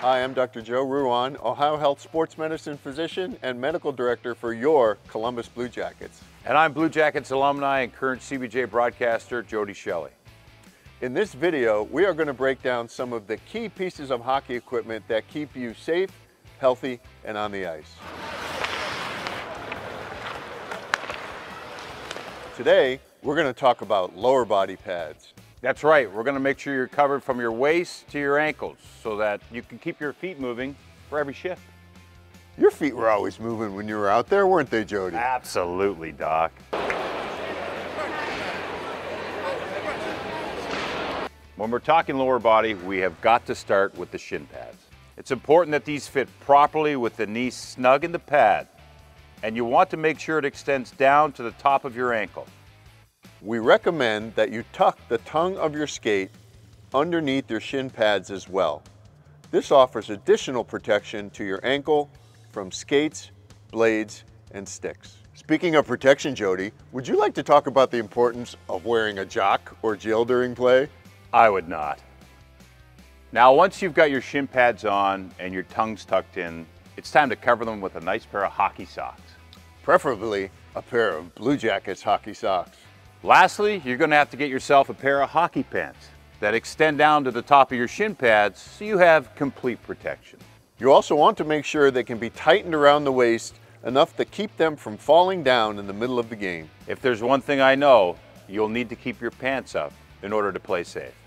Hi, I'm Dr. Joe Ruane, OhioHealth sports medicine physician and medical director for your Columbus Blue Jackets. And I'm Blue Jackets alumni and current CBJ broadcaster, Jody Shelley. In this video, we are going to break down some of the key pieces of hockey equipment that keep you safe, healthy, and on the ice. Today, we're going to talk about lower body pads. That's right, we're going to make sure you're covered from your waist to your ankles so that you can keep your feet moving for every shift. Your feet were always moving when you were out there, weren't they, Jody? Absolutely, Doc. When we're talking lower body, we have got to start with the shin pads. It's important that these fit properly with the knee snug in the pad, and you want to make sure it extends down to the top of your ankle. We recommend that you tuck the tongue of your skate underneath your shin pads as well. This offers additional protection to your ankle from skates, blades, and sticks. Speaking of protection, Jody, would you like to talk about the importance of wearing a jock or gill during play? I would not. Now, once you've got your shin pads on and your tongues tucked in, it's time to cover them with a nice pair of hockey socks. Preferably a pair of Blue Jackets hockey socks. Lastly, you're going to have to get yourself a pair of hockey pants that extend down to the top of your shin pads so you have complete protection. You also want to make sure they can be tightened around the waist enough to keep them from falling down in the middle of the game. If there's one thing I know, you'll need to keep your pants up in order to play safe.